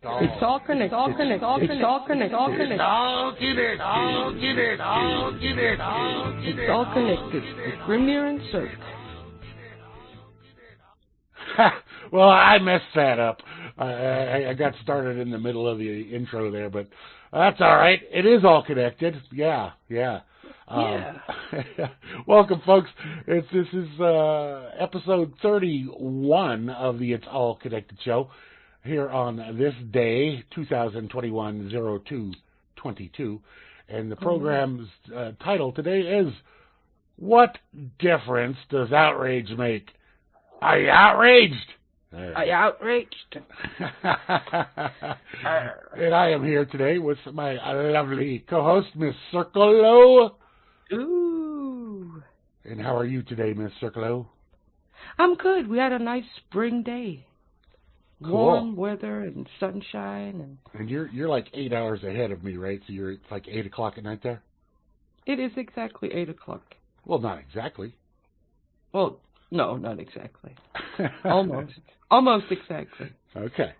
It's all connected. It's all connected. It's all connected. It's all connected. It's all connected. With Grimnir and Cirkel. Well, I messed that up. I got started in the middle of the intro there, but that's all right. It is all connected. Yeah, yeah. Welcome, folks. This is episode 31 of the It's All Connected show. Here on this day, 2021-02-22, and the program's title today is, What Difference Does Outrage Make? Are you outraged? Are you outraged? And I am here today with my lovely co-host, Miss Cirkelo. Ooh. And how are you today, Miss Cirkelo? I'm good. We had a nice spring day. Cool. Warm weather and sunshine. And you're like 8 hours ahead of me, right? So you're like 8 o'clock at night there? It is exactly 8 o'clock. Well, not exactly. Well, no, not exactly. Almost. Almost exactly. Okay.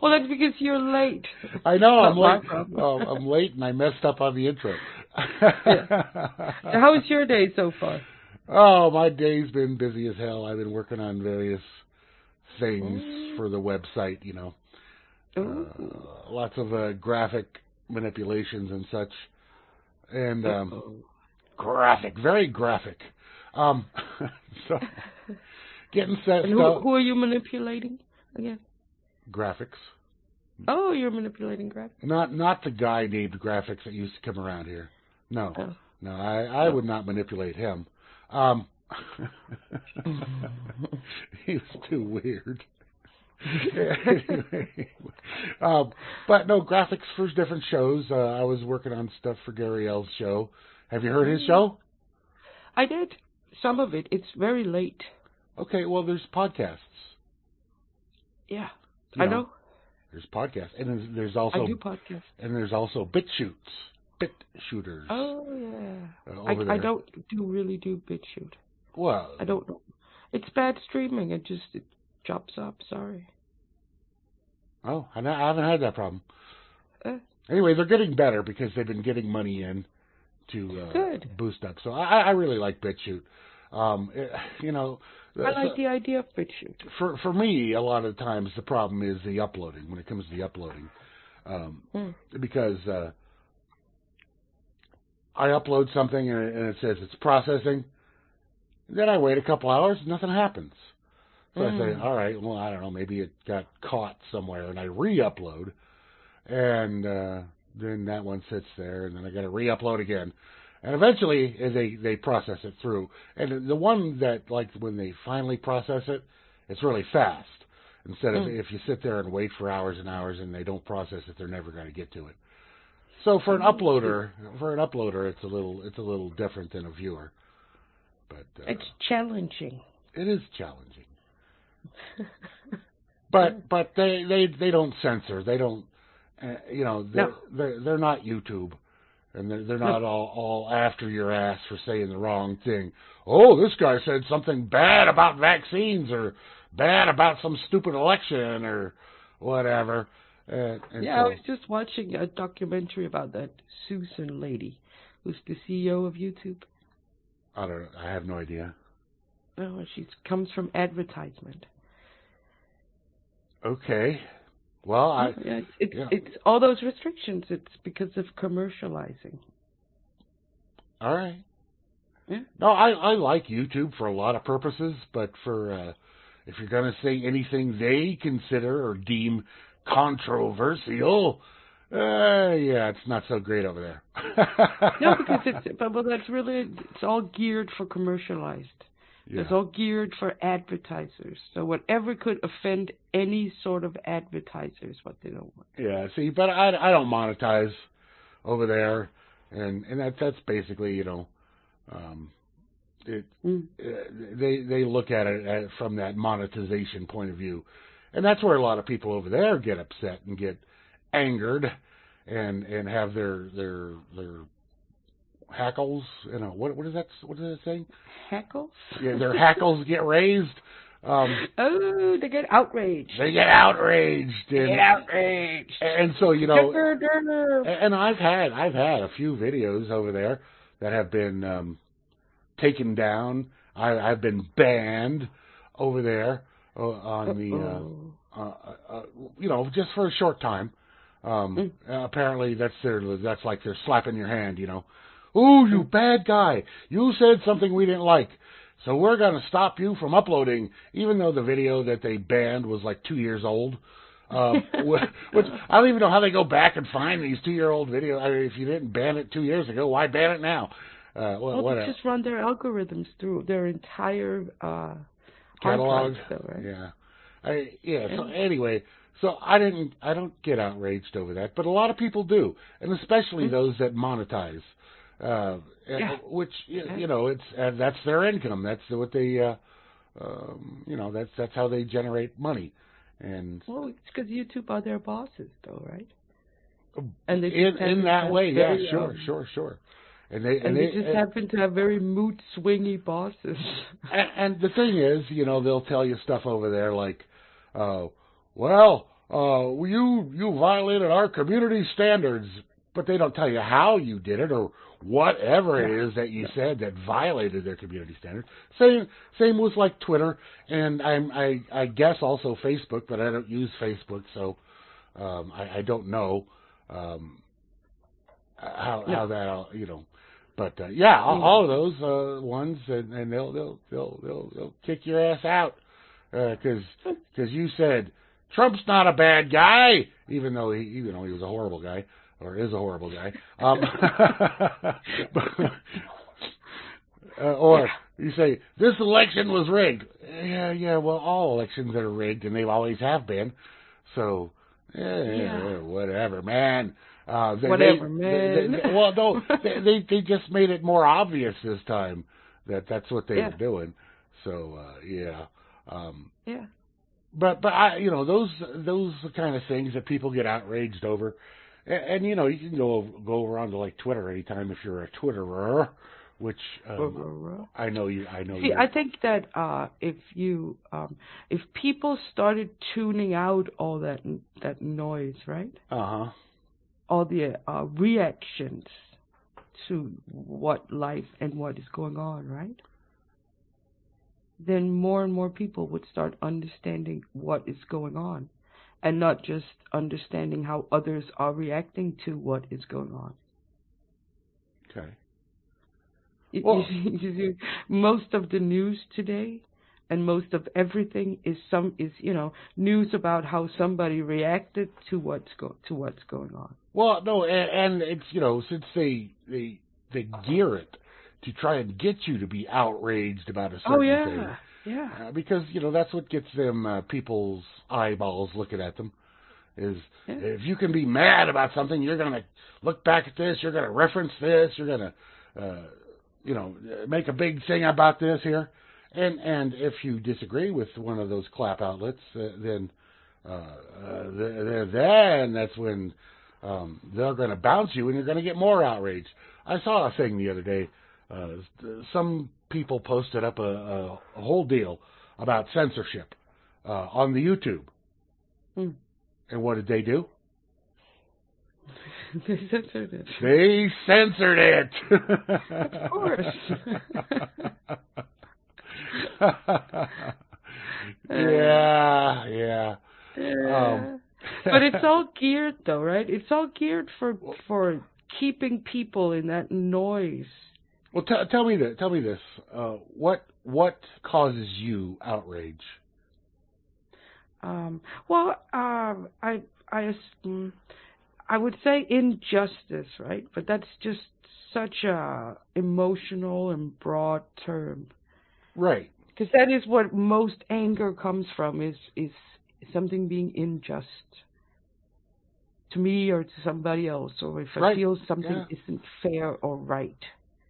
Well, that's because you're late. I know, I'm late. I'm late and I messed up on the intro. Yeah. How was your day so far? Oh, my day's been busy as hell. I've been working on various things for the website, you know. Lots of graphic manipulations and such. And very graphic. So getting set stuff. Who are you manipulating again? Graphics. Oh, you're manipulating graphics. Not the guy named Graphics that used to come around here. No. Oh. No, I would not manipulate him. He was too weird. Anyway. But no, graphics for different shows. I was working on stuff for Gary L's show. Have you heard his show? I did. Some of it. It's very late. Okay, well, there's podcasts. Yeah, you know, I know. There's podcasts. And there's also... I do podcasts. And there's also BitChutes. Bit shooters. Oh, yeah. I don't really do bit shoot. Well, I don't know. It's bad streaming. It drops up. Sorry. Oh, I haven't had that problem. Anyway, they're getting better because they've been getting money in to boost up. So I really like BitChute. You know, I like the idea of BitChute. For me, a lot of times the problem is the uploading. When it comes to the uploading, because I upload something and it says it's processing. Then I wait a couple hours, nothing happens. So I say, all right, well, I don't know, maybe it got caught somewhere, and I re-upload, and then that one sits there, and then I got to re-upload again. And eventually they process it through. And the one that, like, when they finally process it, it's really fast. Instead of if you sit there and wait for hours and hours and they don't process it, they're never going to get to it. So for an uploader, it's a little different than a viewer. But it's challenging. It is challenging. but they don't censor. They don't, you know, they're not YouTube, and they're not all after your ass for saying the wrong thing. Oh, this guy said something bad about vaccines or bad about some stupid election or whatever. I was just watching a documentary about that Susan lady, who's the CEO of YouTube. I don't know. I have no idea. No, she comes from advertisement. Okay. Well, it's all those restrictions. It's because of commercializing. All right. Yeah. No, I like YouTube for a lot of purposes, but for if you're going to say anything they consider or deem controversial, it's not so great over there. No, because it's all geared for commercialized. Yeah. It's all geared for advertisers. So whatever could offend any sort of advertiser is what they don't want. Yeah, see, but I don't monetize over there, and that's basically, you know, they look at it from that monetization point of view. And that's where a lot of people over there get upset and get angered and have their hackles, you know, what is that saying? Hackles? Yeah, their hackles get raised Oh, they get outraged. They get outraged. And so, you know, and I've had a few videos over there that have been taken down. I've been banned over there on the, you know, just for a short time. Apparently that's like they're slapping your hand, you know. Ooh, you bad guy. You said something we didn't like. So we're going to stop you from uploading, even though the video that they banned was like 2 years old. Which I don't even know how they go back and find these 2-year-old videos. I mean, if you didn't ban it 2 years ago, why ban it now? Well, they just run their algorithms through their entire catalog. Right? Yeah. So anyway, so I don't get outraged over that, but a lot of people do, and especially those that monetize. Which you know, it's that's their income. That's what they, you know, that's how they generate money. And well, it's because YouTube are their bosses, though, right? And they in that way, sure. And they just happen to have very mood swingy bosses. And the thing is, you know, they'll tell you stuff over there like, you violated our community standards. But they don't tell you how you did it or whatever it is that you said that violated their community standards. Same with like Twitter and I guess also Facebook, but I don't use Facebook, so I don't know how that, you know. But all of those ones, and they'll kick your ass out because you said Trump's not a bad guy, even though he was a horrible guy. Or is a horrible guy. Or you say, this election was rigged. Yeah, well, all elections are rigged, and they always have been. So, whatever, man. They just made it more obvious this time that that's what they were doing. So, But I, you know, those kind of things that people get outraged over. And, you know, you can go over onto, like, Twitter anytime if you're a Twitterer, which I know. See, I think that if people started tuning out all that noise, right? Uh-huh. All the reactions to what life and what is going on, right? Then more and more people would start understanding what is going on. And not just understanding how others are reacting to what is going on. Okay. Well, you see, most of the news today, and most of everything is news about how somebody reacted to what's going on. Well, no, and it's, you know, since they gear it to try and get you to be outraged about a certain thing. Yeah, because, you know, that's what gets them people's eyeballs looking at them is if you can be mad about something, you're going to look back at this, you're going to reference this, you're going to, you know, make a big thing about this here. And if you disagree with one of those clap outlets, then that's when they're going to bounce you and you're going to get more outraged. I saw a thing the other day. Some people posted up a whole deal about censorship on the YouTube. Mm. And what did they do? They censored it. Of course. But it's all geared, though, right? It's all geared for keeping people in that noise. Well, tell me this. What causes you outrage? I would say injustice, right? But that's just such a emotional and broad term, right? Because that is what most anger comes from is something being unjust to me or to somebody else, or if I feel something isn't fair or right.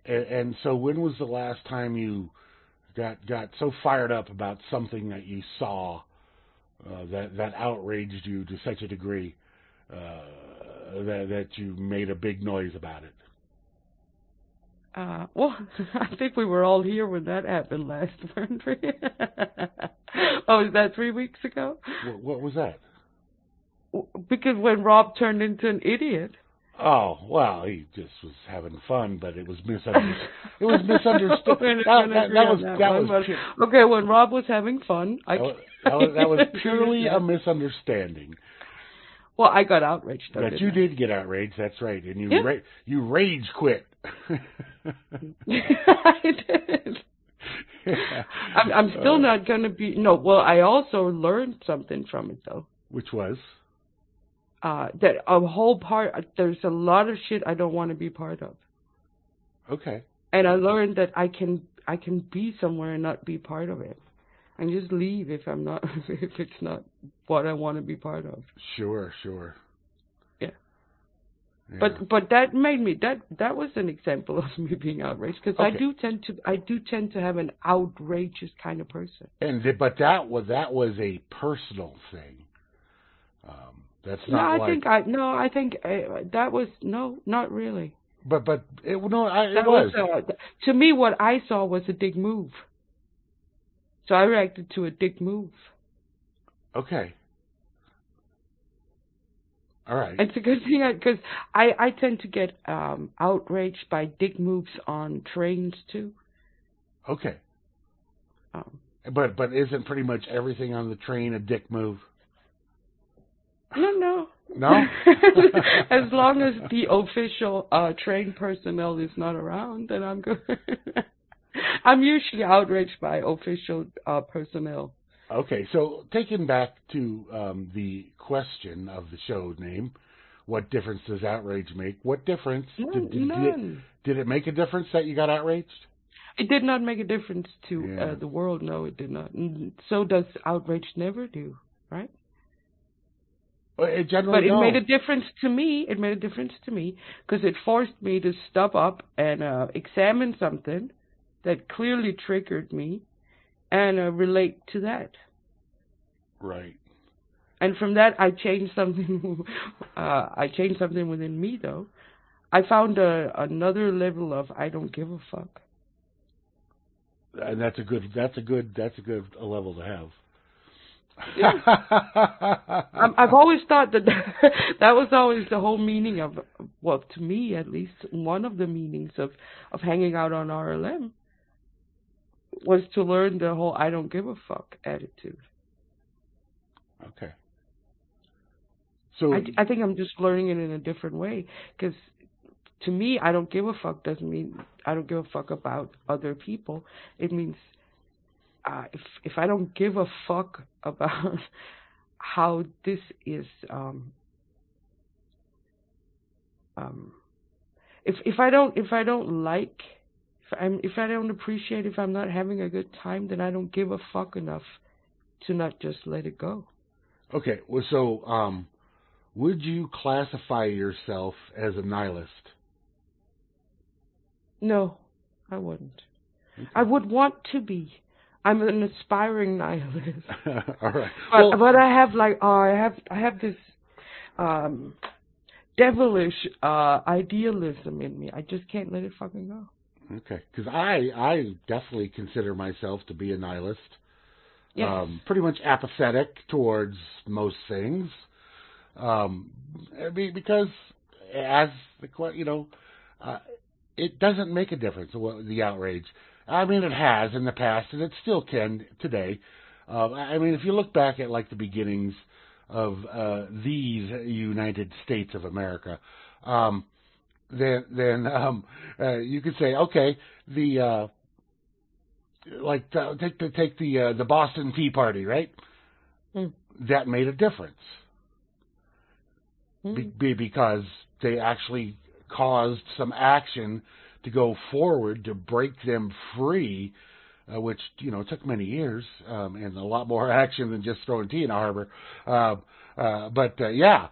And so when was the last time you got so fired up about something that you saw that outraged you to such a degree that you made a big noise about it? Well, I think we were all here when that happened last, weren't we? Oh, was that 3 weeks ago? What was that? Because when Rob turned into an idiot. Oh, well, he just was having fun, but it was misunderstood. It was misunderstood. Okay, when Rob was having fun. That was purely a misunderstanding. Well, I got outraged. Though, but you did get outraged, that's right. And you you rage quit. I did. Yeah. I'm still not going to be... No, well, I also learned something from it, though. Which was? That a whole part... There's a lot of shit I don't want to be part of. Okay. And I learned that I can be somewhere and not be part of it. And just leave if it's not what I want to be part of. Sure, sure. Yeah. But that made me that was an example of me being outraged, because I do tend to have an outrageous kind of person. But that was a personal thing. That's not. No, not really. To me, what I saw was a dick move. So I reacted to a dick move. Okay. All right. It's a good thing, because I tend to get outraged by dick moves on trains too. Okay. But isn't pretty much everything on the train a dick move? No. No? As long as the official train personnel is not around, then I'm good. I'm usually outraged by official personnel. Okay, so taking back to the question of the show name, what difference does outrage make? What difference? Did it make a difference that you got outraged? It did not make a difference to the world. No, it did not. So does outrage never do, right? But it made a difference to me. It made a difference to me because it forced me to step up and examine something that clearly triggered me and relate to that. Right. And from that, I changed something. I changed something within me, though. I found another level of I don't give a fuck. And that's a good level to have. Yeah. I've always thought that was always the whole meaning of, well, to me at least, one of the meanings of hanging out on RLM was to learn the whole I don't give a fuck attitude. Okay. So I think I'm just learning it in a different way, because to me I don't give a fuck doesn't mean I don't give a fuck about other people. It means if I don't give a fuck about how this is, if I don't appreciate, if I'm not having a good time, then I don't give a fuck enough to not just let it go. Okay, well, so would you classify yourself as a nihilist? No, I wouldn't. Okay. I would want to be. I'm an aspiring nihilist. All right. But I have I have this devilish idealism in me. I just can't let it fucking go. Okay, because I definitely consider myself to be a nihilist. Yes. Pretty much apathetic towards most things. Because it doesn't make a difference. The outrage. I mean, it has in the past, and it still can today. I mean, if you look back at, the beginnings of these United States of America, then you could say, okay, take the Boston Tea Party, right? Mm. That made a difference. Mm. Because they actually caused some action to go forward to break them free, which took many years and a lot more action than just throwing tea in a harbor. But the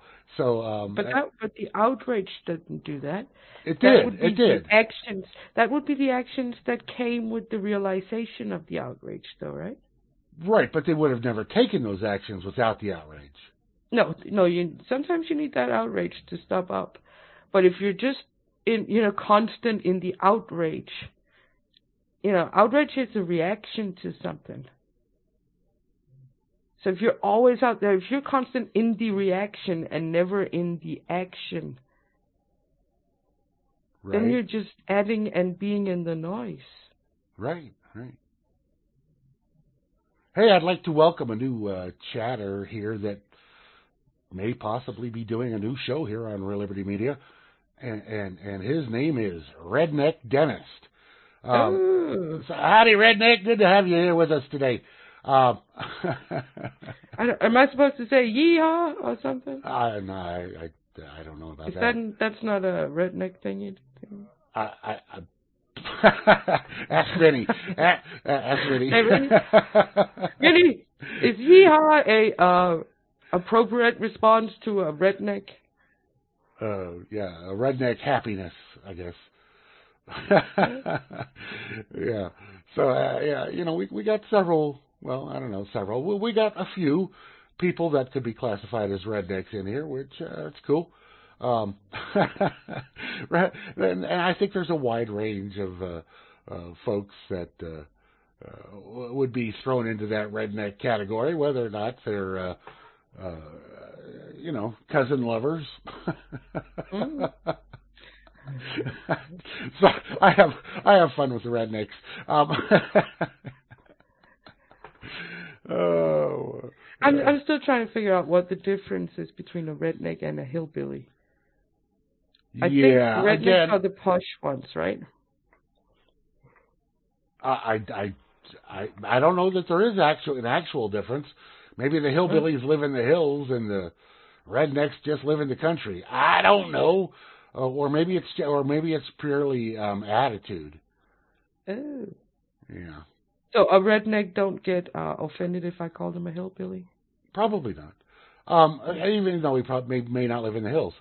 outrage didn't do that. It did. Actions that would be the actions that came with the realization of the outrage, though, right? Right, but they would have never taken those actions without the outrage. No. Sometimes you need that outrage to step up, but if you're just constant in the outrage. Outrage is a reaction to something. So if you're always out there, if you're constant in the reaction and never in the action, right, then you're just adding and being in the noise. Right, right. Hey, I'd like to welcome a new chatter here that may possibly be doing a new show here on Real Liberty Media, and his name is Redneck Dentist. So howdy, Redneck. Good to have you here with us today. Am I supposed to say yeehaw or something? No, I don't know about that. That's not a redneck thing you do. Ask Vinnie. Ask Vinnie. Hey, Vinnie, is yeehaw a appropriate response to a redneck? Yeah, a redneck happiness, I guess. Yeah. So yeah, we got several. Well, I don't know, several. Well, we got a few people that could be classified as rednecks in here, which that's cool. And I think there's a wide range of folks that would be thrown into that redneck category, whether or not they're, cousin lovers. Mm. So I have fun with the rednecks. Oh, I'm still trying to figure out what the difference is between a redneck and a hillbilly. I think rednecks are the posh ones, right? I don't know that there is an actual difference. Maybe the hillbillies live in the hills and the rednecks just live in the country. I don't know, or maybe it's purely attitude. Oh. Yeah. So a redneck don't get offended if I call them a hillbilly? Probably not. Even though we probably may not live in the hills.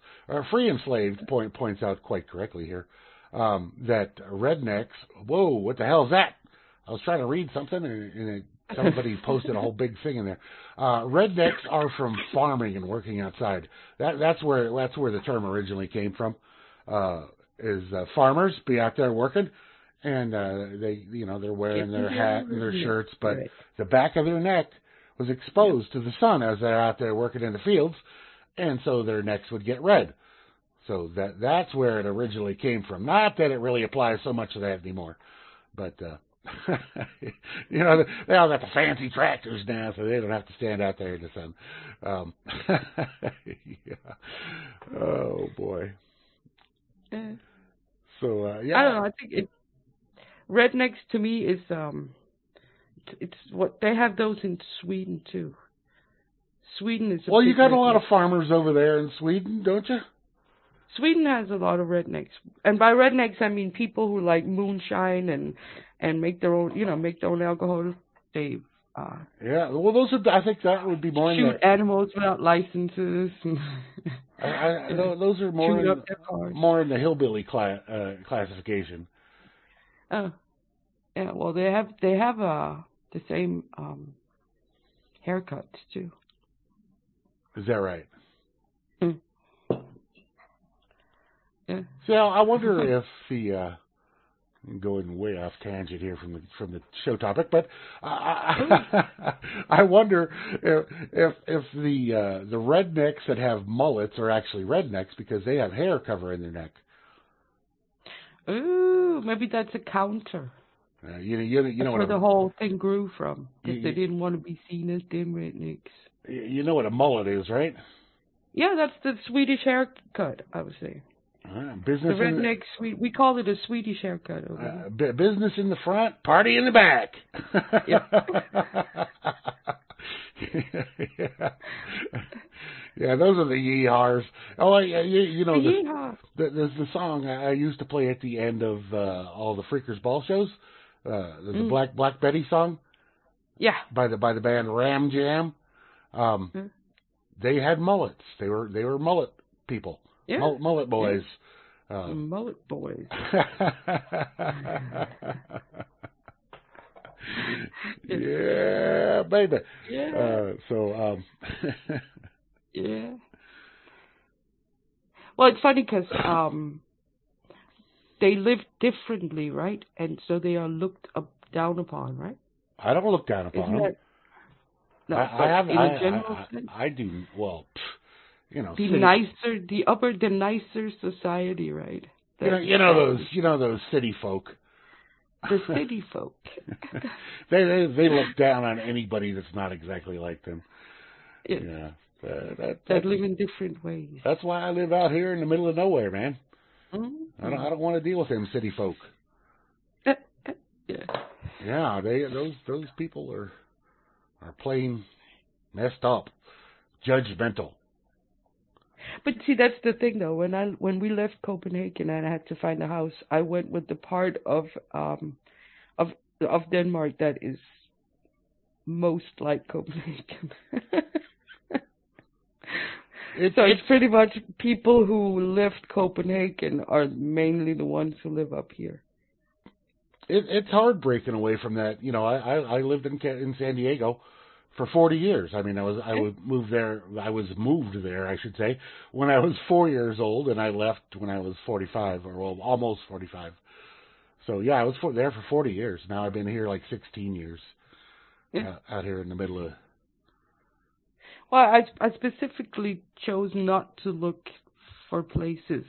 Free Enslaved points out quite correctly here that rednecks, whoa, what the hell is that? I was trying to read something, and somebody posted a whole big thing in there. Rednecks are from farming and working outside. That's where the term originally came from, is farmers be out there working. And they're wearing their hat and their shirts, but the back of their neck was exposed to the sun as they're out there working in the fields, and so their necks would get red. So that's where it originally came from. Not that it really applies so much to that anymore, but they all got the fancy tractors now, so they don't have to stand out there in the sun. Yeah. Oh boy. So yeah. I don't know. I think it. Rednecks to me is it's what they have those in Sweden too. Sweden is well. You got a lot of farmers over there in Sweden, don't you? Sweden has a lot of rednecks, and by rednecks I mean people who like moonshine and make their own, make their own alcohol. They yeah. Well, those are. I think that would be more. Shoot animals without licenses. And those are more in the hillbilly classification. Oh, yeah. Well, they have the same haircuts too. Is that right? Mm. Yeah. So I wonder if I'm going way off tangent here from the show topic, but I wonder if the rednecks that have mullets are actually rednecks because they have hair covering their neck. Ooh, maybe that's a counter. That's where the whole thing grew from. Because they didn't want to be seen as dim rednecks. You know what a mullet is, right? Yeah, that's the Swedish haircut, I would say. Business. The rednecks, we call it a Swedish haircut. Over business in the front, party in the back. Yeah. Yeah, those are the yeehars. Oh, yeah, there's the song I used to play at the end of all the Freakers Ball shows. The Black Betty song. Yeah. By the band Ram Jam. They had mullets. They were mullet people. Yeah. Mullet boys. Yeah. Mullet boys. Yeah, baby. Yeah. Yeah. Well, it's funny because they live differently, right? And so they are looked down upon, right? I don't look down upon them. No, I do. Well, you know, the nicer society, right? You know those city folk. The city folk. they look down on anybody that's not exactly like them. Yes. Yeah, that live in different ways. That's why I live out here in the middle of nowhere, man. Mm-hmm. I don't want to deal with them city folk. Yeah, those people are plain messed up, judgmental. But see, that's the thing, though. When we left Copenhagen and I had to find a house, I went with the part of Denmark that is most like Copenhagen. It's pretty much people who left Copenhagen are mainly the ones who live up here. It's hard breaking away from that. You know, I lived in San Diego for 40 years. I mean, I was moved there, I should say, when I was 4 years old, and I left when I was 45, or well, almost 45. So yeah, I was there for 40 years. Now I've been here like 16 years, out here in the middle of. Well, I specifically chose not to look for places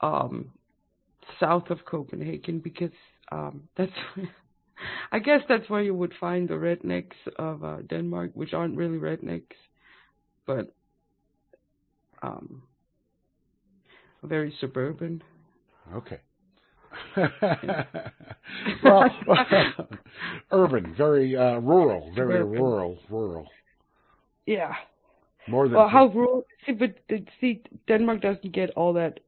south of Copenhagen because that's. I guess that's where you would find the rednecks of Denmark, which aren't really rednecks, but very suburban. Okay. Well, urban, very rural, very urban. rural. Yeah. More than how rural? See, Denmark doesn't get all that.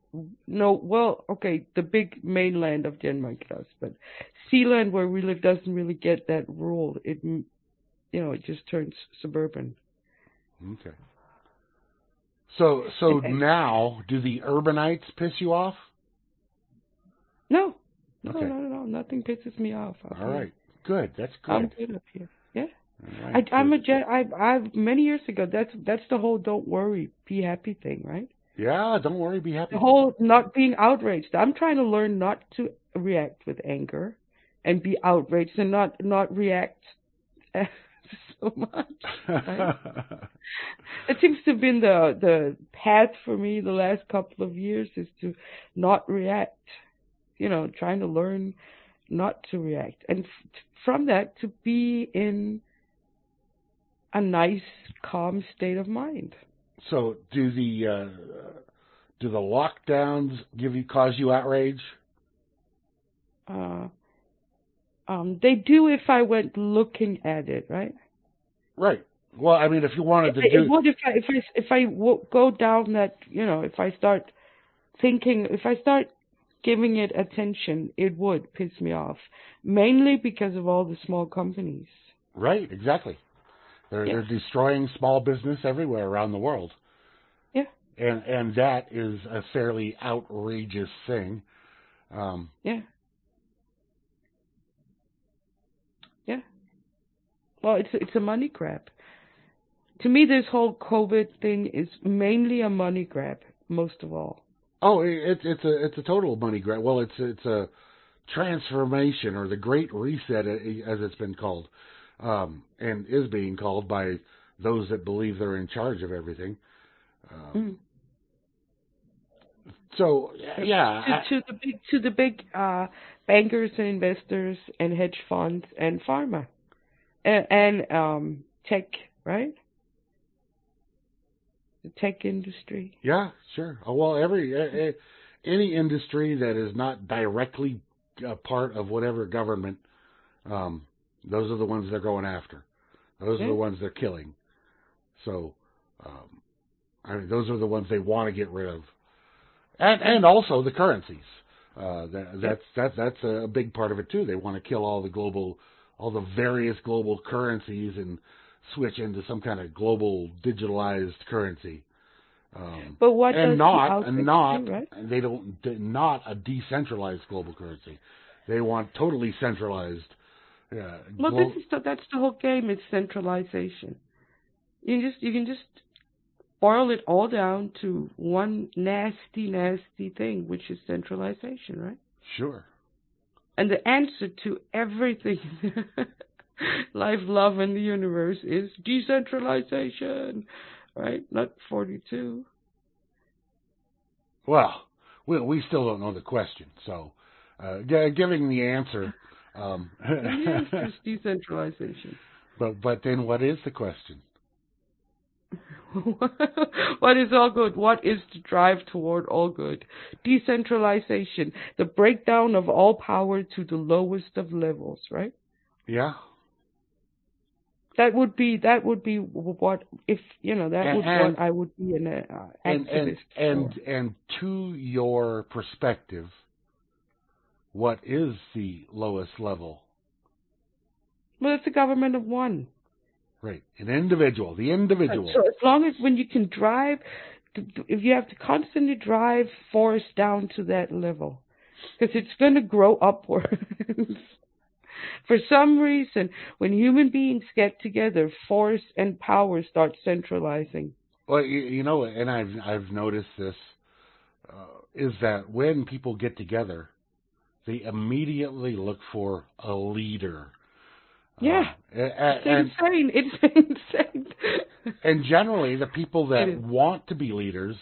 No, well, okay, the big mainland of Denmark does, but Sealand, where we live, doesn't really get that rural. It just turns suburban. Okay. So now, do the urbanites piss you off? No, okay. No, nothing pisses me off. All right, good. That's good. I'm good up here. Yeah. Right, many years ago. That's the whole "don't worry, be happy" thing, right? Yeah, don't worry, be happy. The whole not being outraged. I'm trying to learn not to react with anger and be outraged and not react so much. Right? It seems to have been the path for me the last couple of years is to not react. You know, trying to learn not to react. And from that, to be in a nice, calm state of mind. So do the lockdowns cause you outrage? They do if I went looking at it, right? Right. Well, I mean, if you wanted to do it, would if I go down that, you know, if I start thinking, if I start giving it attention, it would piss me off, mainly because of all the small companies. Right. Exactly. They're destroying small business everywhere around the world. Yeah. And that is a fairly outrageous thing. Yeah. Well, it's a money grab. To me, this whole COVID thing is mainly a money grab, most of all. Oh, it's a total money grab. Well, it's a transformation, or the Great Reset, as it's been called. And is being called by those that believe they're in charge of everything. So yeah, to the big bankers and investors and hedge funds and pharma and tech, right? The tech industry. Yeah, sure. Oh, well, any industry that is not directly a part of whatever government. Those are the ones they're going after. Those are the ones they're killing. So, I mean, those are the ones they want to get rid of, and also the currencies. That's a big part of it too. They want to kill all the various global currencies and switch into some kind of global digitalized currency. But what? And not a decentralized global currency. They want totally centralized. Yeah. Well, that's the whole game. It's centralization. You can just boil it all down to one nasty, nasty thing, which is centralization, right? Sure. And the answer to everything, life, love, and the universe is decentralization, right? Not 42. Well, we still don't know the question, so giving the answer. Yes, it's decentralization. But then what is the question? What is all good? What is the drive toward all good? Decentralization, the breakdown of all power to the lowest of levels, right? Yeah. That would be what if you know that and, would and, what I would be an activist and to your perspective, what is the lowest level? Well, it's a government of one. Right, an individual, the individual. So as long as when you can drive, if you have to constantly drive force down to that level, because it's going to grow upwards. For some reason, when human beings get together, force and power start centralizing. Well, you know, and I've noticed this, is that when people get together, they immediately look for a leader. Yeah, it's insane. And generally, the people that want to be leaders,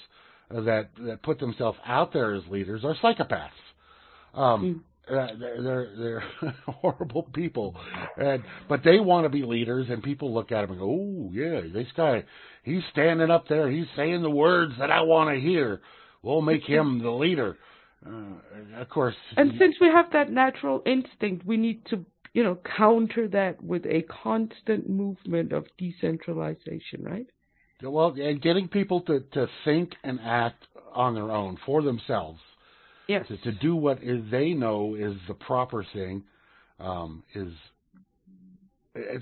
that put themselves out there as leaders, are psychopaths. They're horrible people, but they want to be leaders, and people look at them and go, "Oh yeah, this guy, he's standing up there, he's saying the words that I want to hear. We'll make him the leader." Of course. And since we have that natural instinct, we need to. You know, counter that with a constant movement of decentralization, right? Well, and getting people to think and act on their own, for themselves. Yes. To do what they know is the proper thing it's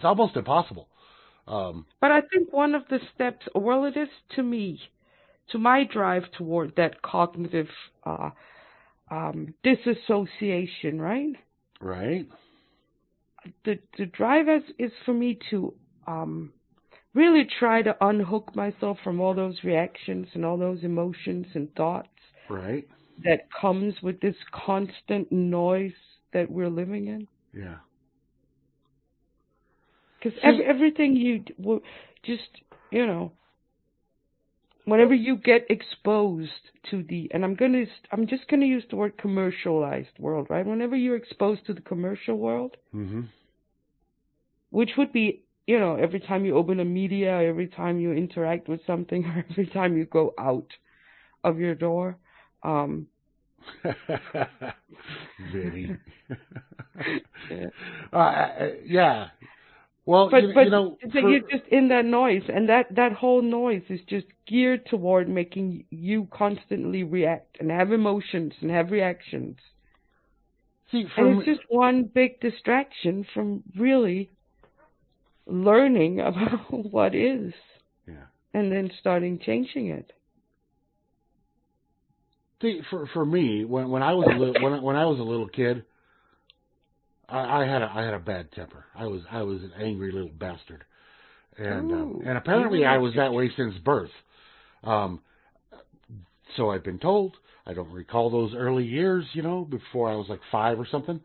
almost impossible. But I think one of the steps, well, it is to me, to my drive toward that cognitive disassociation, right? Right. The drive is for me to really try to unhook myself from all those reactions and all those emotions and thoughts that comes with this constant noise that we're living in. Yeah. Because everything you just, you know, whenever you get exposed to the, and I'm just gonna use the word commercialized world, right? Whenever you're exposed to the commercial world, which would be, you know, every time you open a media, every time you interact with something, or every time you go out of your door, Vinnie. Yeah. Well, but you know, you're just in that noise, and that whole noise is just geared toward making you constantly react and have emotions and have reactions. See, and it's just one big distraction from really learning about what is, and then starting changing it. See, for me, when I was a little kid. I had a bad temper. I was an angry little bastard, and apparently I was that way since birth. So I've been told. I don't recall those early years, you know, before I was like 5 or something.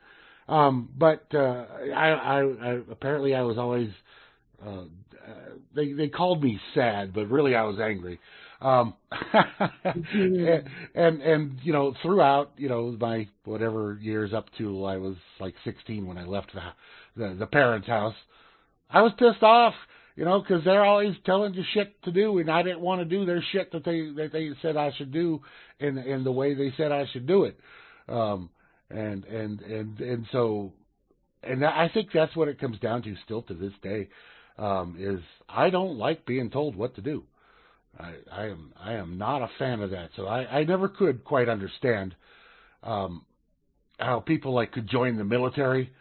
But I apparently I was always they called me sad, but really I was angry. And you know, throughout, you know, my whatever years up to I was like 16 when I left the parents' house, I was pissed off, you know, because they're always telling you shit to do, and I didn't want to do their shit that they said I should do in the way they said I should do it. And so I think that's what it comes down to still to this day, is I don't like being told what to do. I am not a fan of that, so I never could quite understand how people like could join the military,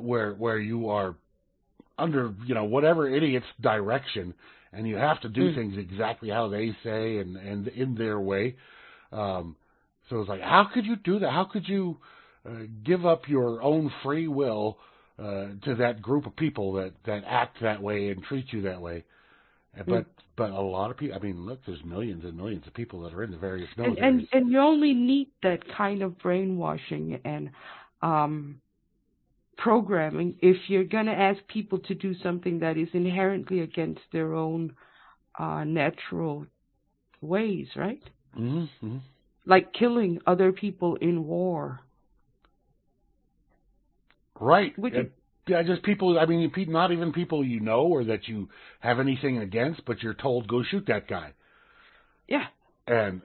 where you are under, you know, whatever idiot's direction, and you have to do things exactly how they say and in their way. So it's like, how could you do that? How could you give up your own free will to that group of people that act that way and treat you that way? But a lot of people, I mean, look, there's millions and millions of people that are in the various militaries. And you only need that kind of brainwashing and programming if you're going to ask people to do something that is inherently against their own natural ways, right? Mm-hmm. Like killing other people in war. Right. Yeah, just people, I mean, not even people you know or that you have anything against, but you're told, go shoot that guy. Yeah. And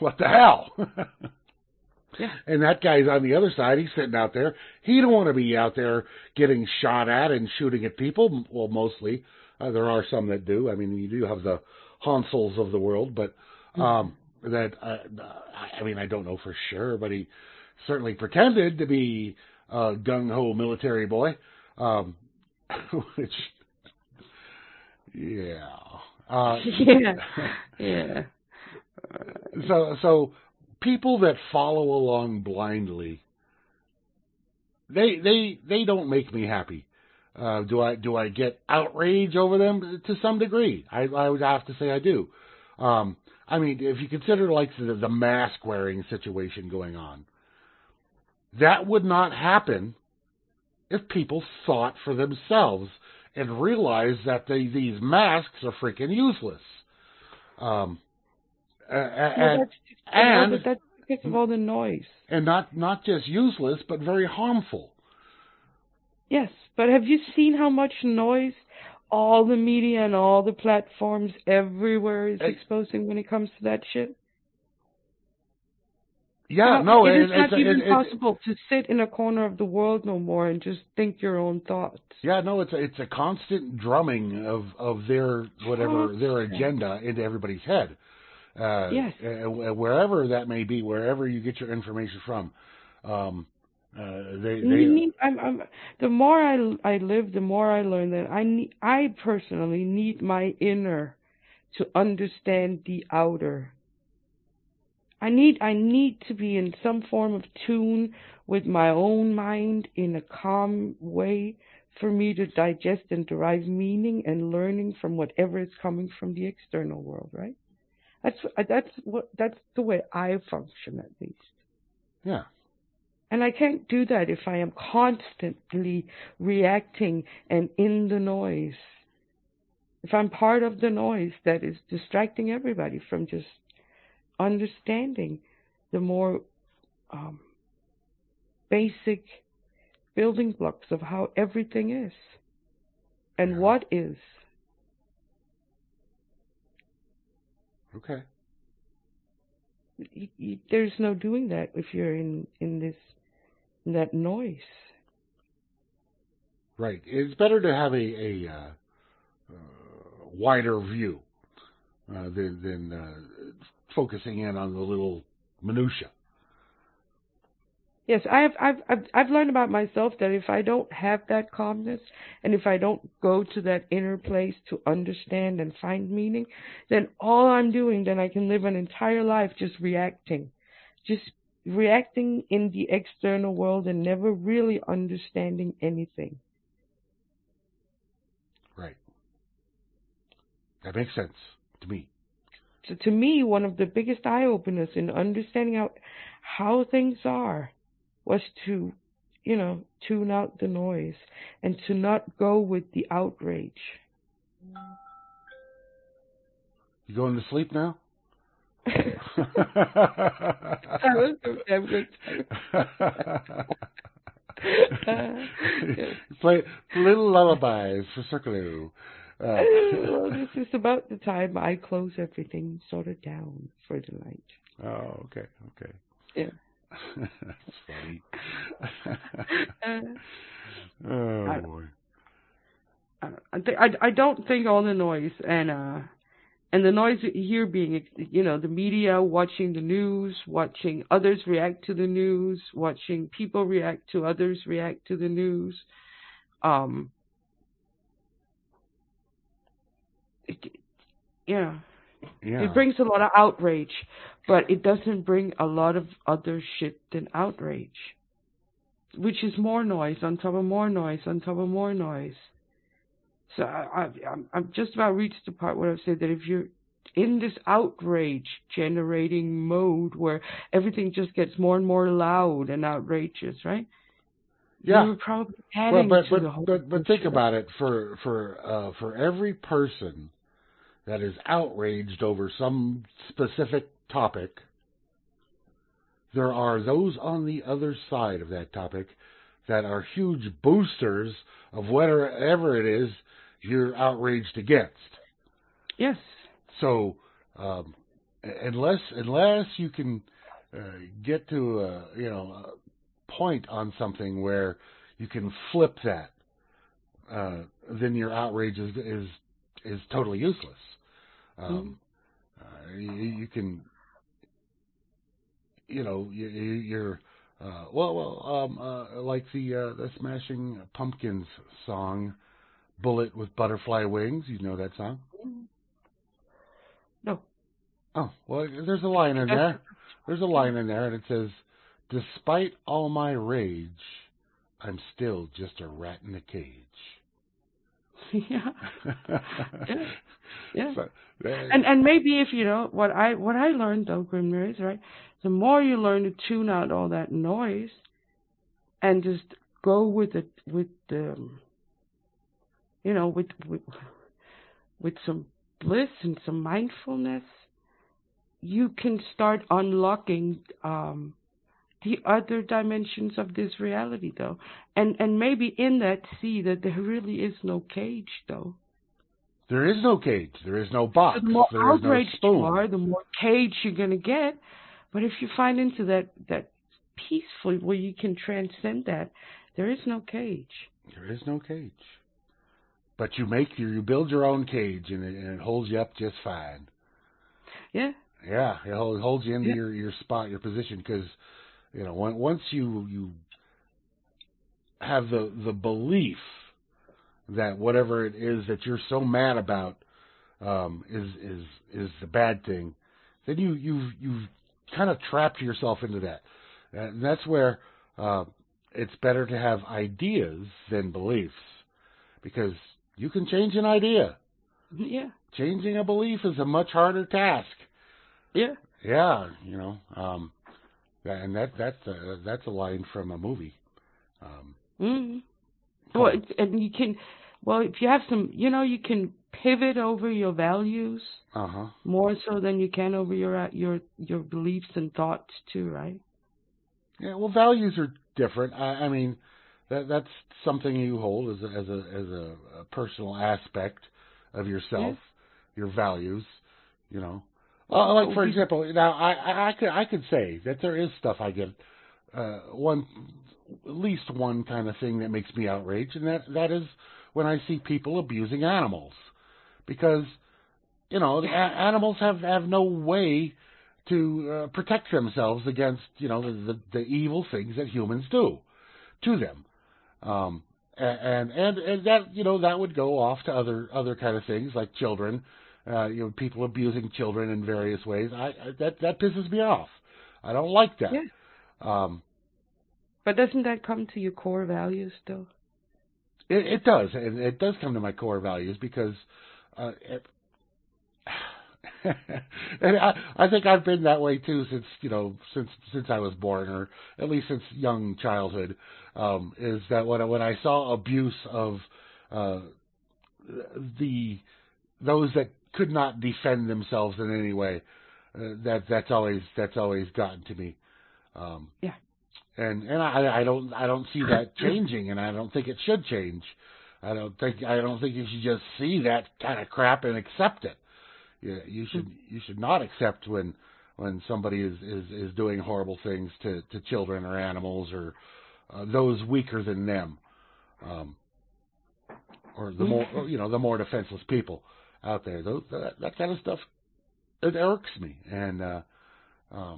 what the hell? Yeah. And that guy's on the other side. He's sitting out there. He don't want to be out there getting shot at and shooting at people. Well, mostly. There are some that do. I mean, you do have the Hansels of the world, but I mean, I don't know for sure, but he certainly pretended to be gung-ho military boy, which, yeah. Yeah. So people that follow along blindly, they don't make me happy. Do I get outrage over them? To some degree, I would have to say I do. I mean, if you consider like the mask wearing situation going on, that would not happen if people thought for themselves and realized that these masks are freaking useless. That's because of all the noise. And not just useless, but very harmful. Yes, but have you seen how much noise all the media and all the platforms everywhere is exposing when it comes to that shit? Yeah, no, it's not even possible to sit in a corner of the world no more and just think your own thoughts. Yeah, no, it's a constant drumming of their agenda into everybody's head. Yes. Wherever that may be, wherever you get your information from. The more I live, the more I learn that I personally need my inner to understand the outer. I need to be in some form of tune with my own mind in a calm way for me to digest and derive meaning and learning from whatever is coming from the external world, right? That's the way I function, at least. Yeah. And I can't do that if I am constantly reacting and in the noise. If I'm part of the noise that is distracting everybody from just understanding the more basic building blocks of how everything is and what is. Okay. There's no doing that if you're in that noise. Right. It's better to have a wider view than focusing in on the little minutia. Yes, I've learned about myself that if I don't have that calmness and if I don't go to that inner place to understand and find meaning, then all I'm doing, then I can live an entire life just reacting in the external world and never really understanding anything. Right. That makes sense to me. So to me, one of the biggest eye-openers in understanding how things are was to, tune out the noise and to not go with the outrage. You going to sleep now? Play little lullabies for Cirkel. Well, this is about the time I close everything sort of down for the night. Oh, okay. Yeah. That's funny. Boy. I don't think all the noise and the noise here being, the media, watching the news, watching others react to the news, watching people react to others react to the news. It brings a lot of outrage, but it doesn't bring a lot of other shit than outrage, which is more noise on top of more noise on top of more noise. So I've just about reached the part where I've said that if you're in this outrage-generating mode where everything just gets more and more loud and outrageous, right? Yeah. You're probably adding to the whole picture. But think about it. For every person that is outraged over some specific topic, there are those on the other side of that topic that are huge boosters of whatever it is you're outraged against. Yes. So unless you can get to a point on something where you can flip that, then your outrage is totally useless. Like the Smashing Pumpkins song, "Bullet with Butterfly Wings." You know that song? No. Oh, well, there's a line in there. There's a line in there, and it says, "Despite all my rage, I'm still just a rat in a cage." Yeah. Yeah. So, and maybe if you know what I learned though, Grimnir, is right. The more you learn to tune out all that noise, and just go with it with some bliss and some mindfulness, you can start unlocking the other dimensions of this reality, though, and maybe in that see that there really is no cage, though. There is no cage. There is no box. The more outraged you are, the more cage you're going to get. But if you find into that peacefully where you can transcend that, there is no cage. There is no cage. But you build your own cage, and it holds you up just fine. Yeah. Yeah, it holds you into your spot, your position, because once you have the belief that whatever it is that you're so mad about is the bad thing, then you've kind of trapped yourself into that, and that's where it's better to have ideas than beliefs, because you can change an idea. Yeah. Changing a belief is a much harder task. Yeah. Yeah, and that's a line from a movie. If you have some, you can pivot over your values more so than you can over your beliefs and thoughts too, right? Yeah, well, values are different. I mean, that's something you hold as a personal aspect of yourself, your values, Like for example, now I could say that there is stuff I get at least one kind of thing that makes me outraged, and that is when I see people abusing animals, because animals have no way to protect themselves against the evil things that humans do to them, and that that would go off to other kind of things like children. People abusing children in various ways. That pisses me off. I don't like that. Yeah. But doesn't that come to your core values, though? It does, and it does come to my core values because, and I think I've been that way too since I was born, or at least since young childhood. Is that when I saw abuse of those that could not defend themselves in any way, that's always gotten to me. And I don't see that changing, and I don't think it should change. I don't think you should just see that kind of crap and accept it. You should not accept when somebody is doing horrible things to children or animals or those weaker than them, or the more defenseless people out there. That kind of stuff, it irks me, and I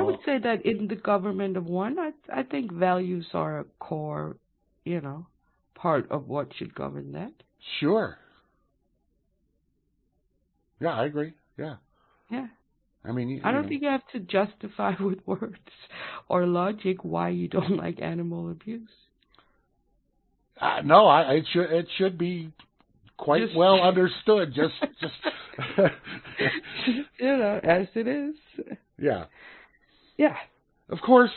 would say that in the government of one, I think values are a core, part of what should govern that. Sure. Yeah, I agree. Yeah. Yeah. I mean, I don't think you have to justify with words or logic why you don't like animal abuse. No, it should be quite well understood. Just you know, as it is. Yeah. Yeah. Of course.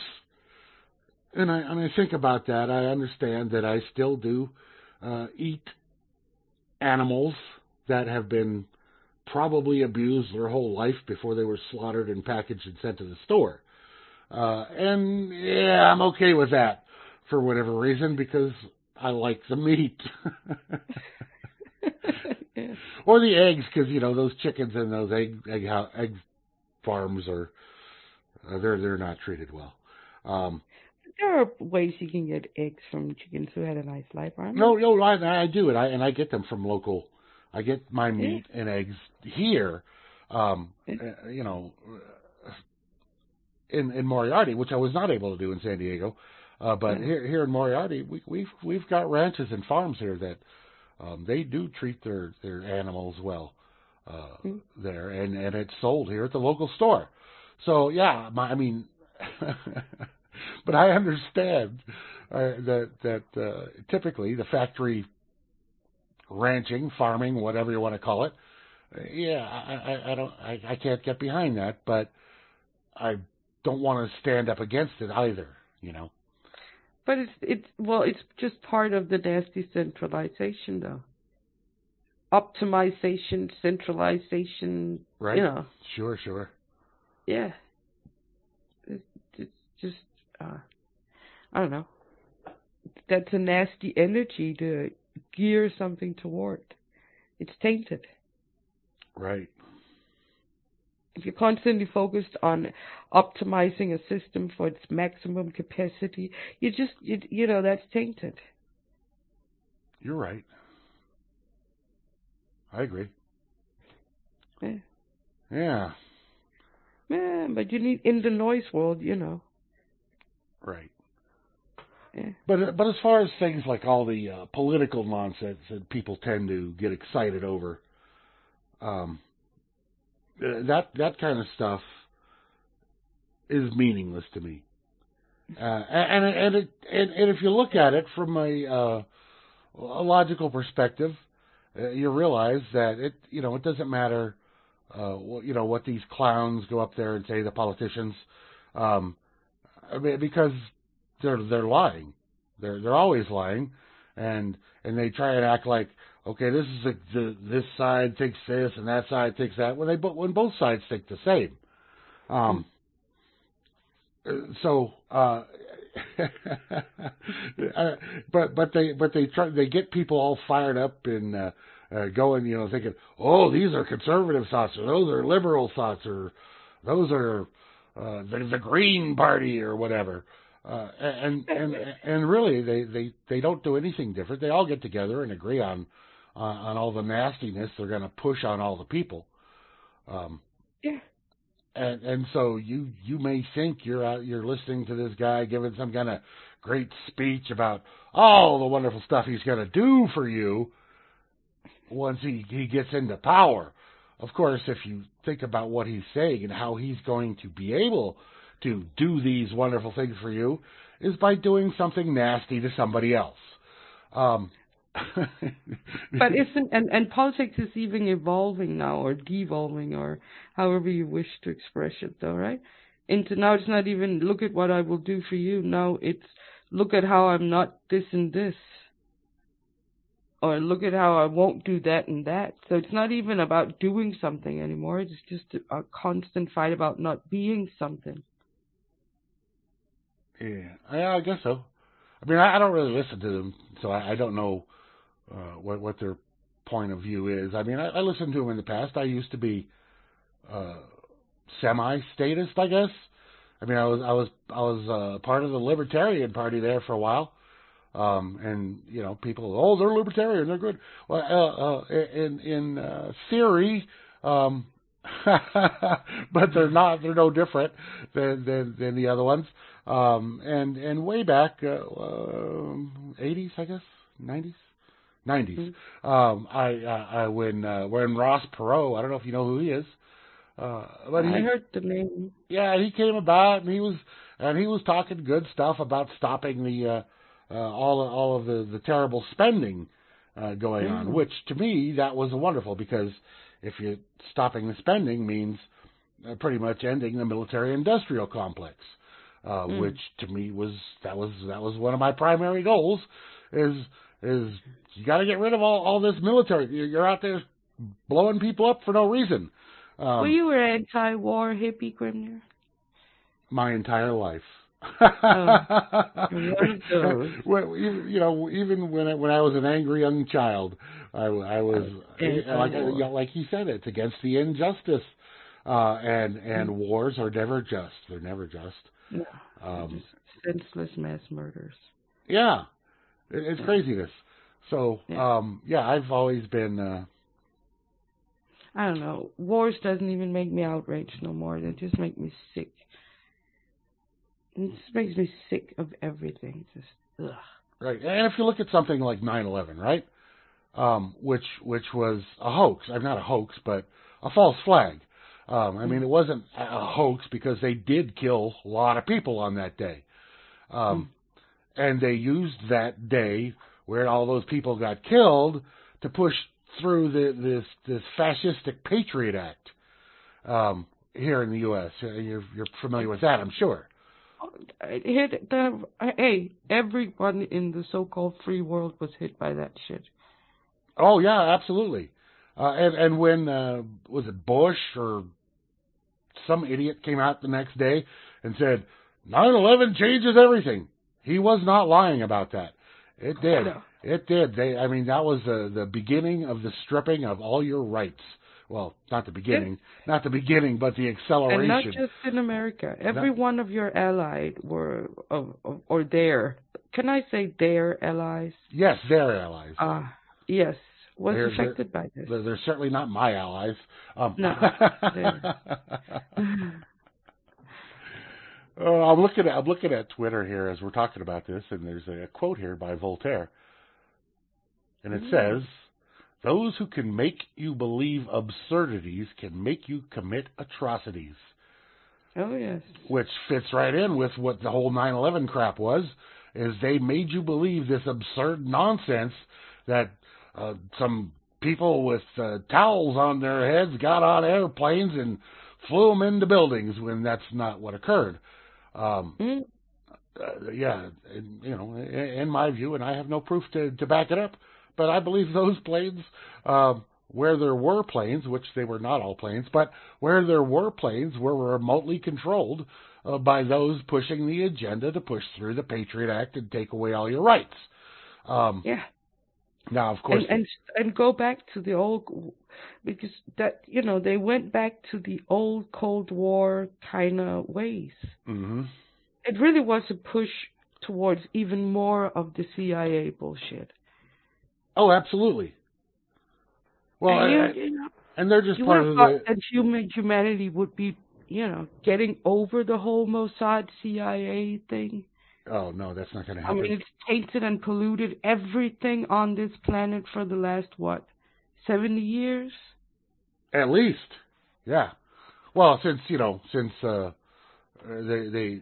And I think about that. I understand that I still do eat animals that have been probably abused their whole life before they were slaughtered and packaged and sent to the store. And yeah, I'm okay with that for whatever reason, because I like the meat. Yeah. Or the eggs, because, you know, those chickens and those egg farms are, they're not treated well. There are ways you can get eggs from chickens who had a nice life, aren't there? No, I do it. I get them from local. I get my meat and eggs here, you know, in Moriarty, which I was not able to do in San Diego. But here in Moriarty, we've got ranches and farms here that they do treat their animals well there, and it's sold here at the local store. So yeah, I mean, but I understand that typically the factory ranching, farming, whatever you want to call it, yeah, I can't get behind that, but I don't want to stand up against it either, you know. But it's just part of the nasty centralization, though. Optimization, centralization, right? You know. Sure. Yeah. It's just, I don't know. That's a nasty energy to gear something toward. It's tainted. Right. If you're constantly focused on optimizing a system for its maximum capacity, you know, that's tainted. You're right. I agree. Yeah. Yeah, but you need in the noise world, you know. Right. Yeah. But as far as things like all the political nonsense that people tend to get excited over, that kind of stuff is meaningless to me, and if you look at it from a logical perspective, you realize that it doesn't matter what these clowns go up there and say, the politicians, because they're lying, they're always lying, and they try and act like, okay, this is this side thinks this and that side thinks that. When both sides think the same, but they get people all fired up and going, you know, thinking, oh, these are conservative thoughts, or those are liberal thoughts, or those are the Green Party or whatever. And really, they don't do anything different. They all get together and agree on all the nastiness they're going to push on all the people. Yeah. And so you may think you're listening to this guy giving some kind of great speech about all the wonderful stuff he's going to do for you once he gets into power. Of course, if you think about what he's saying and how he's going to be able to do these wonderful things for you is by doing something nasty to somebody else. But isn't and politics is even evolving now, or devolving, or however you wish to express it, though, right? Into now it's not even look at what I will do for you. Now it's look at how I'm not this and this, or look at how I won't do that and that. So it's not even about doing something anymore. It's just a constant fight about not being something. Yeah, I guess so. I mean, I don't really listen to them, so I don't know what their point of view is. I mean, I listened to them in the past. I used to be semi-statist, I guess. I mean, I was part of the Libertarian Party there for a while, and you know, people, oh, they're libertarian, they're good. Well, in theory. But they're not. They're no different than the other ones. And way back, 80s, I guess, 90s. Mm-hmm. When Ross Perot, I don't know if you know who he is, but I heard the name. Yeah, he came about, and he was talking good stuff about stopping the all of the terrible spending going on, which to me, that was wonderful, because if you're stopping the spending means pretty much ending the military-industrial complex, which to me was that was one of my primary goals. Is you got to get rid of all this military. You're out there blowing people up for no reason. Well, you were anti-war hippie, Grimnir. My entire life. You know, even when I was an angry young child, I was like he said, it's against the injustice, and wars are never just. They're never just. No, just senseless mass murders. Yeah, it's craziness. So I've always been. I don't know. Wars doesn't even make me outraged no more. They just make me sick. It just makes me sick of everything. Just ugh. Right, and if you look at something like 9/11, right, which was a hoax. I'm not a hoax, but a false flag. I mean, it wasn't a hoax because they did kill a lot of people on that day, and they used that day where all those people got killed to push through this fascistic Patriot Act here in the U.S. You're familiar with that, I'm sure. Hey, everyone in the so-called free world was hit by that shit. Oh yeah, absolutely. And when was it Bush or some idiot came out the next day and said 9/11 changes everything? He was not lying about that. It did. It did. I mean, that was the beginning of the stripping of all your rights. Well, not the beginning, but the acceleration. And not just in America. Every one of your allies were, or their, can I say their allies? Yes, their allies. Yes, was affected by this. They're certainly not my allies. No. I'm looking at Twitter here as we're talking about this, and there's a quote here by Voltaire, and it says, "Those who can make you believe absurdities can make you commit atrocities." Oh, yes. Which fits right in with what the whole 9/11 crap was, is they made you believe this absurd nonsense that some people with towels on their heads got on airplanes and flew them into buildings when that's not what occurred. In my view, and I have no proof to back it up, but I believe those planes, where there were planes, which they were not all planes, but where there were planes were remotely controlled by those pushing the agenda to push through the Patriot Act and take away all your rights. Yeah. Now, of course. And go back to the old, because that, you know, they went back to the old Cold War kind of ways. Mm-hmm. It really was a push towards even more of the CIA bullshit. Oh, absolutely. Well, and they're just part of the... And humanity would be, you know, getting over the whole Mossad CIA thing. Oh, no, that's not going to happen. I mean, it's tainted and polluted everything on this planet for the last, 70 years? At least, yeah. Well, since they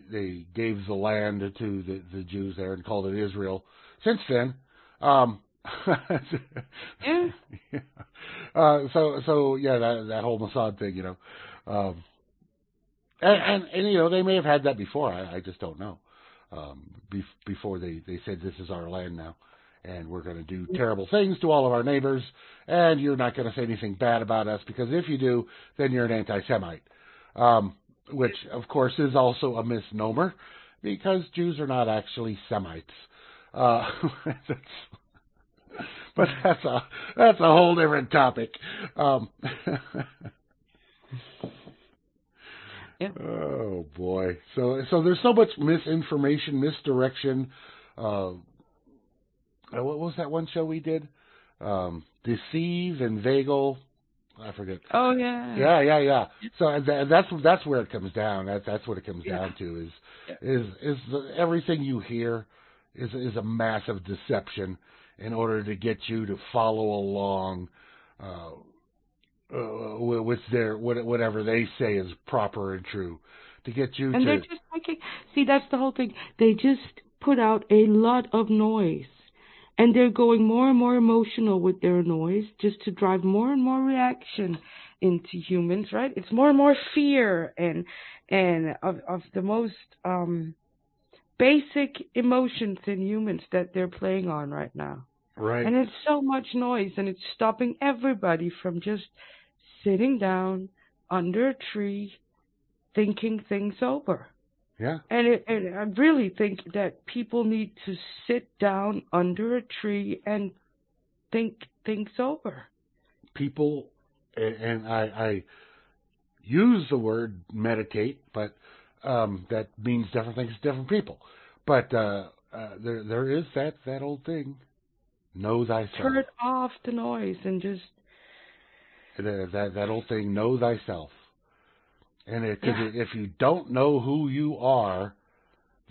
gave the land to the Jews there and called it Israel, since then... yeah. That whole Mossad thing, you know, and you know, they may have had that before. I just don't know. Before they said this is our land now, and we're going to do terrible things to all of our neighbors, and you're not going to say anything bad about us, because if you do, then you're an anti-Semite, which of course is also a misnomer, because Jews are not actually Semites. But that's a whole different topic. Yeah. Oh boy! So there's so much misinformation, misdirection. What was that one show we did? Deceive and Vagal. I forget. Oh yeah. Yeah. So that's where it comes down. That's what it comes down to is everything you hear is a massive deception, in order to get you to follow along with their whatever they say is proper and true, to get you. And they're just making. See, that's the whole thing. They just put out a lot of noise. And they're going more and more emotional with their noise just to drive more and more reaction into humans, right? It's more and more fear and of the most basic emotions in humans that they're playing on right now. Right. And it's so much noise, and it's stopping everybody from just sitting down under a tree thinking things over. Yeah. And I really think that people need to sit down under a tree and think things over. People, and I use the word meditate, but that means different things to different people. But there is that old thing, know thyself. Turn off the noise and just... That old thing, know thyself. And if you don't know who you are,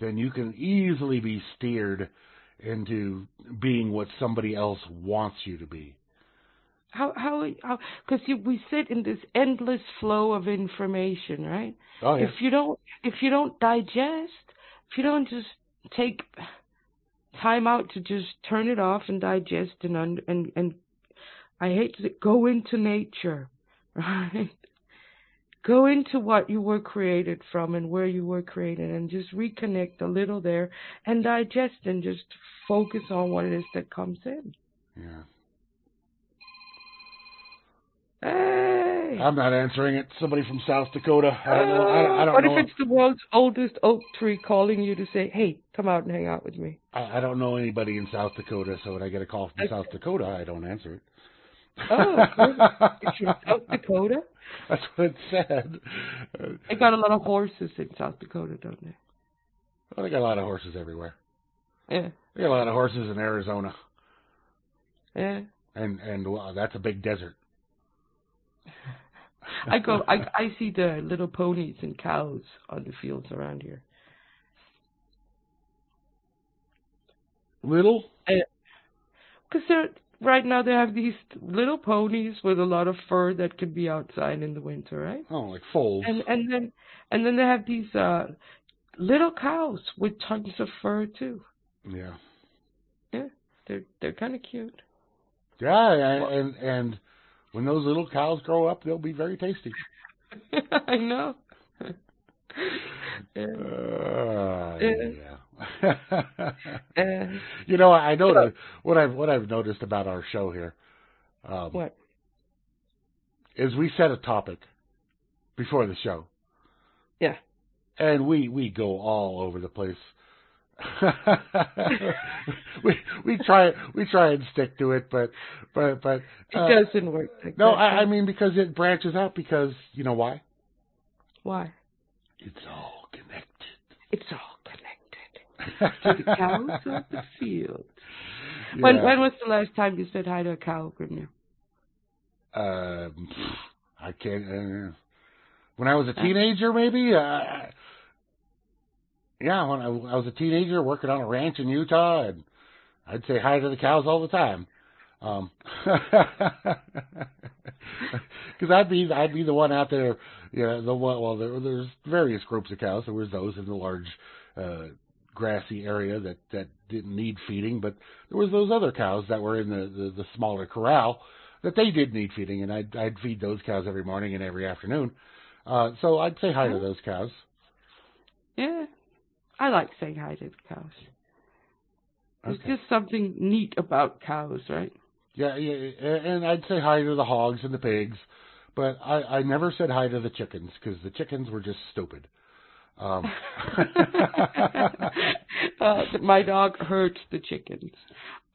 then you can easily be steered into being what somebody else wants you to be. How? Because we sit in this endless flow of information, right? Oh, yeah. If you don't digest, if you don't just take time out to just turn it off and digest and I hate to go into nature, right? Go into what you were created from and where you were created and just reconnect a little there and digest and just focus on what it is that comes in. Yeah. Hey! I'm not answering it. Somebody from South Dakota. I don't know. I don't know. What if it's the world's oldest oak tree calling you to say, hey, come out and hang out with me? I don't know anybody in South Dakota, so when I get a call from South Dakota, I don't answer it. Oh, it's from South Dakota? That's what it said. They got a lot of horses in South Dakota, don't they? Well, they got a lot of horses everywhere. Yeah. They got a lot of horses in Arizona. Yeah. And wow, that's a big desert. I see the little ponies and cows on the fields around here. Little? Because they're... Right now they have these little ponies with a lot of fur that could be outside in the winter, right? Oh, like foals. And then they have these little cows with tons of fur too. Yeah. Yeah, they're kind of cute. Yeah, and when those little cows grow up, they'll be very tasty. I know. Yeah. You know, I know that what I've noticed about our show here. What? Is we set a topic before the show. Yeah. And we go all over the place. we try and stick to it, but it doesn't work. Like no, that. I mean because it branches out because you know why? Why? It's all connected. It's all connected to the cows of the field. Yeah. When was the last time you said hi to a cow, Grimnir? I can't. When I was a teenager, maybe. Yeah, when I was a teenager working on a ranch in Utah, and I'd say hi to the cows all the time. Because I'd be the one out there, you know, the one. Well, there's various groups of cows. There was those in the large grassy area that didn't need feeding, but there was those other cows that were in the smaller corral that they did need feeding, and I'd feed those cows every morning and every afternoon. So I'd say hi to those cows. Yeah, I like saying hi to the cows. Okay. There's just something neat about cows, right? Yeah, and I'd say hi to the hogs and the pigs, but I never said hi to the chickens because the chickens were just stupid. My dog hurts the chickens.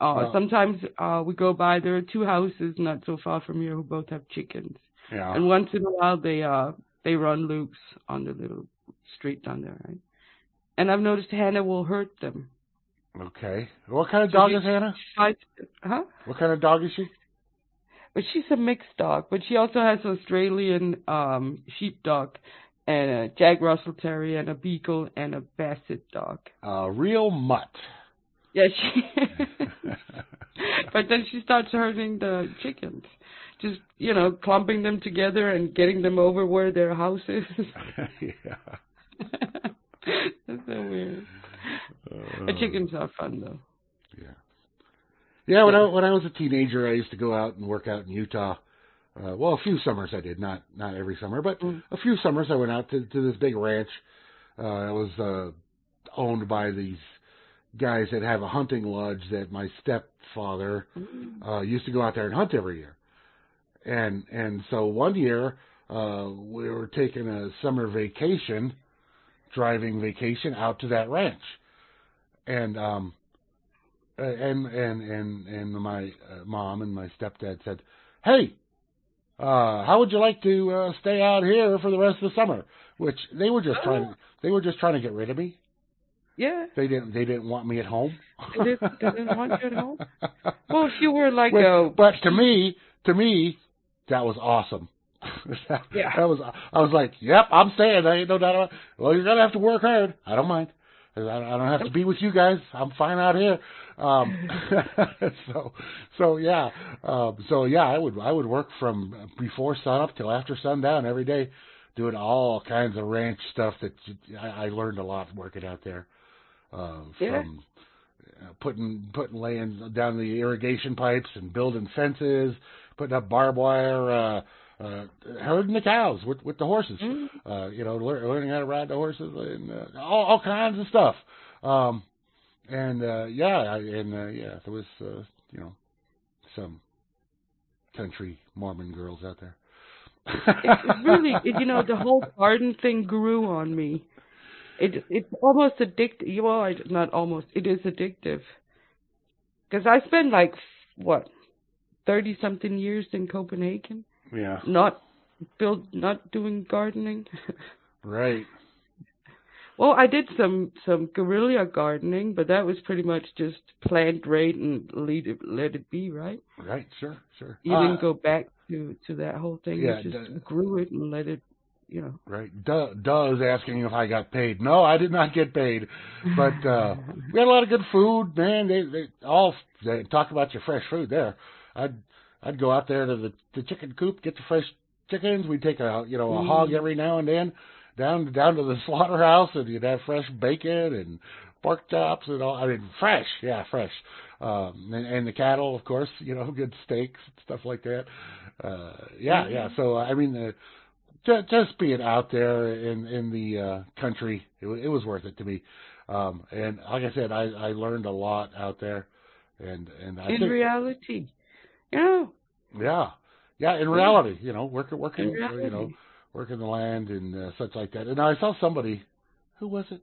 Sometimes we go by, there are two houses not so far from here who both have chickens. Yeah. And once in a while they run loops on the little street down there, right? And I've noticed Hannah will hurt them. Okay. What kind of dog is Hannah? Huh? What kind of dog is she? Well, she's a mixed dog, but she also has an Australian sheepdog and a Jack Russell Terrier and a Beagle and a Basset dog. A real mutt. Yeah, she... But then she starts hurting the chickens. Just, you know, clumping them together and getting them over where their house is. Yeah. That's so weird. The chickens are fun though. Yeah. Yeah, when I was a teenager, I used to go out and work out in Utah. Well, a few summers I did, not every summer, but a few summers I went out to this big ranch. It was owned by these guys that have a hunting lodge that my stepfather used to go out there and hunt every year. And so one year we were taking a summer vacation, driving vacation out to that ranch. And my mom and my stepdad said, "Hey, how would you like to stay out here for the rest of the summer?" Which they were just trying to get rid of me. Yeah. They didn't want me at home. They didn't want you at home? Well, if you were like But to me, that was awesome. I was like, "Yep, I'm staying. I ain't no doubt about it. Well, you're gonna have to work hard. I don't mind. I don't have to be with you guys. I'm fine out here." I would work from before sunup till after sundown every day, doing all kinds of ranch stuff that I learned a lot working out there. From putting laying down the irrigation pipes and building fences, putting up barbed wire, herding the cows with the horses, learning how to ride the horses and all kinds of stuff. There was some country Mormon girls out there. Really, the whole garden thing grew on me. It's almost addictive. Well, not almost. It is addictive. Because I spent 30-something years in Copenhagen. Yeah. Not doing gardening. Right. Well, I did some guerrilla gardening, but that was pretty much just plant rate and let it be, right? Right, sure. You didn't go back to that whole thing. Yeah, you just grew it and let it, Right. Does asking if I got paid. No, I did not get paid. But we had a lot of good food, man. They talk about your fresh food there. I'd go out there to the chicken coop, get the fresh chickens. We'd take a hog every now and then. Down to the slaughterhouse, and you'd have fresh bacon and pork chops and all. I mean, fresh. And the cattle, of course, good steaks and stuff like that. So I mean, just being out there in the country, it was worth it to me. And like I said, I learned a lot out there. And I in think, reality, yeah, yeah, yeah. In reality, working, working the land and such like that. And I saw somebody, who was it,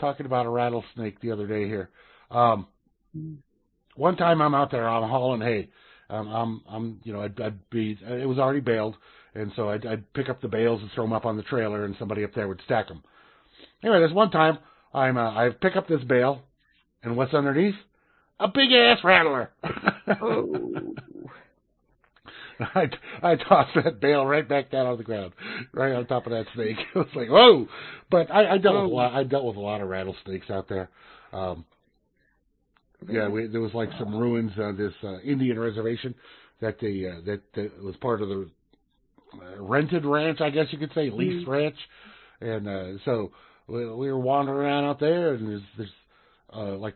talking about a rattlesnake the other day here. One time I'm out there, I'm hauling hay. It was already baled, and so I'd pick up the bales and throw them up on the trailer, and somebody up there would stack them. Anyway, there's one time I pick up this bale, and what's underneath? A big ass rattler. Oh. I tossed that bale right back down on the ground, right on top of that snake. It was like, whoa! But I dealt with a lot of rattlesnakes out there. There was some ruins on this Indian reservation that that was part of the rented ranch, I guess you could say, leased ranch. And so we were wandering around out there, and there's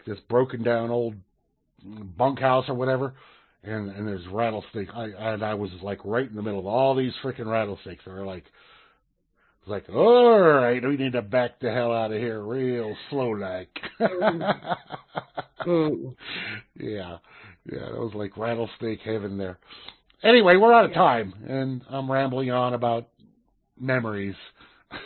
this broken down old bunkhouse or whatever. And there's rattlesnakes. I was right in the middle of all these freaking rattlesnakes. They were all right, we need to back the hell out of here real slow like. Yeah, it was rattlesnake heaven there. Anyway, we're out of time, and I'm rambling on about memories.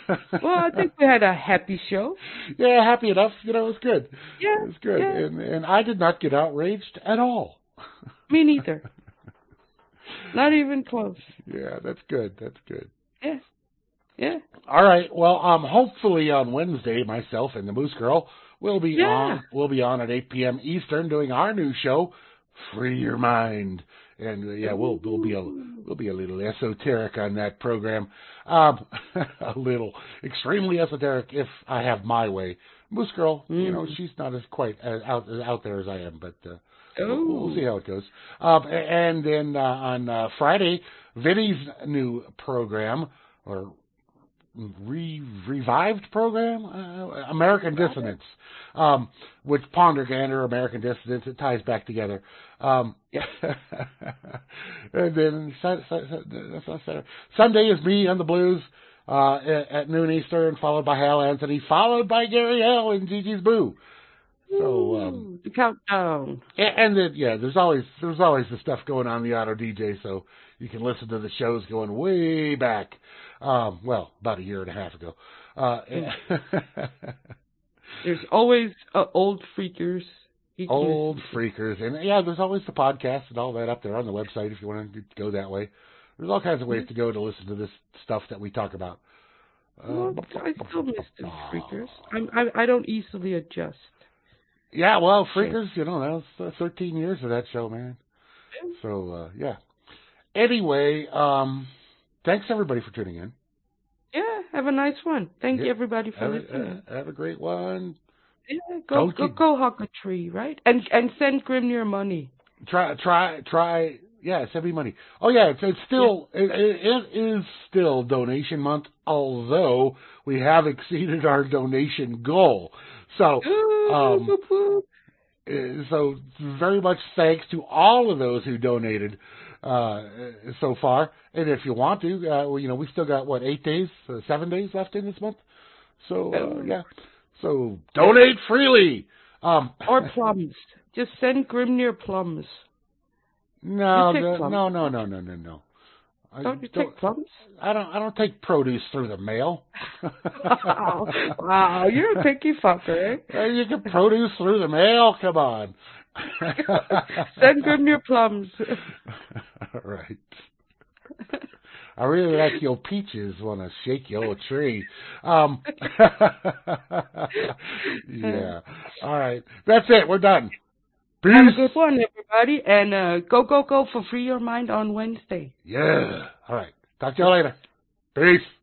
Well, I think we had a happy show. Yeah, happy enough. It was good. Yeah, it was good, yeah. And I did not get outraged at all. Me neither. Not even close. Yeah, that's good. That's good. Yeah. Yeah. All right. Well, hopefully on Wednesday, myself and the Moose Girl will be on. We'll be on at 8 p.m. Eastern doing our new show, Free Your Mind, and we'll be a little esoteric on that program. A little extremely esoteric if I have my way. Moose Girl, she's not as quite out there as I am, but. We'll see how it goes. And then on Friday, Vinnie's new program, or revived program, American Dissonance, which Ponder Gander, American Dissonance, it ties back together. And then Sunday is me on the Blues at noon Eastern, followed by Hal Anthony, followed by Gary L and Gigi's Boo. So the countdown, and then there's always the stuff going on in the Auto DJ, so you can listen to the shows going way back, well, about a year and a half ago. There's always old Freakers. Old Freakers, and yeah, there's always the podcast and all that up there on the website if you want to go that way. There's all kinds of ways to go to listen to this stuff that we talk about. I still miss the Freakers. I don't easily adjust. Yeah, well, Freakers, you know, that was 13 years of that show, man. So, yeah. Anyway, thanks, everybody, for tuning in. Yeah, have a nice one. Thank you, everybody, for listening. Have a great one. Yeah, go hug a tree, right? And send Grimnir money. Try. Yeah, send me money. Oh, yeah, it's still, yeah. It is still donation month, although we have exceeded our donation goal. So, so very much thanks to all of those who donated so far. And if you want to, we still got, 8 days, 7 days left in this month? So, yeah. So, donate freely. Or plums. Just send Grimnir plums. No. Don't you take plums? I don't take produce through the mail. Wow, you're a picky fucker. You get produce through the mail. Come on. Send good new plums. All right. I really like your peaches. Want to shake your tree? Yeah. All right. That's it. We're done. Peace. Have a good one, everybody, and go for Free Your Mind on Wednesday. Yeah. All right. Talk to you later. Peace.